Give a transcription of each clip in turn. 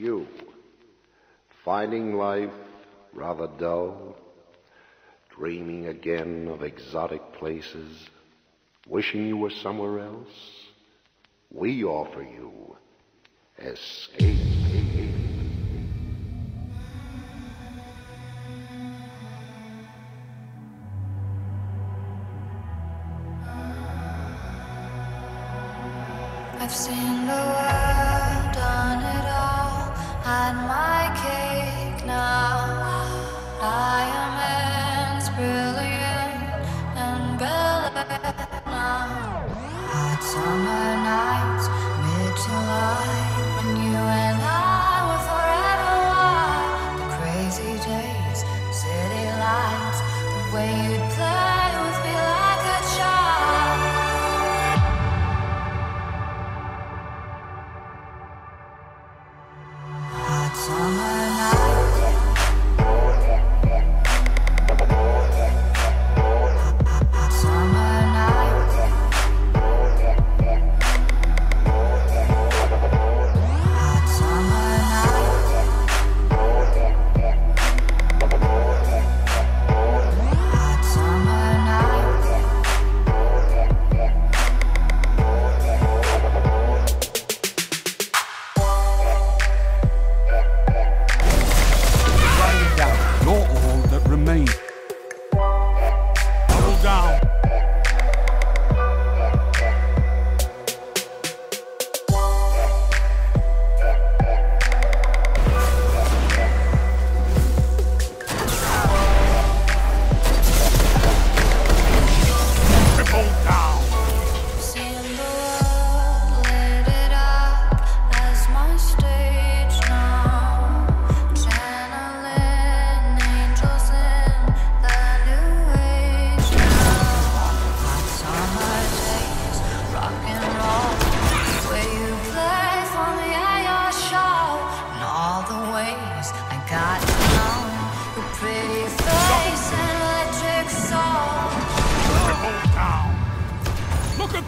you, finding life rather dull, dreaming again of exotic places, wishing you were somewhere else, we offer you escape. I've seen the world, done it all, had my cake now. I am as brilliant and belle now. Hot summer nights, mid-July, when you and I were forever wild. The crazy days, city lights, the way you'd play with me like a child.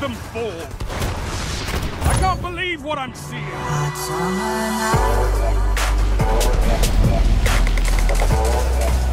Them fall. I can't believe what I'm seeing. Hot summer night.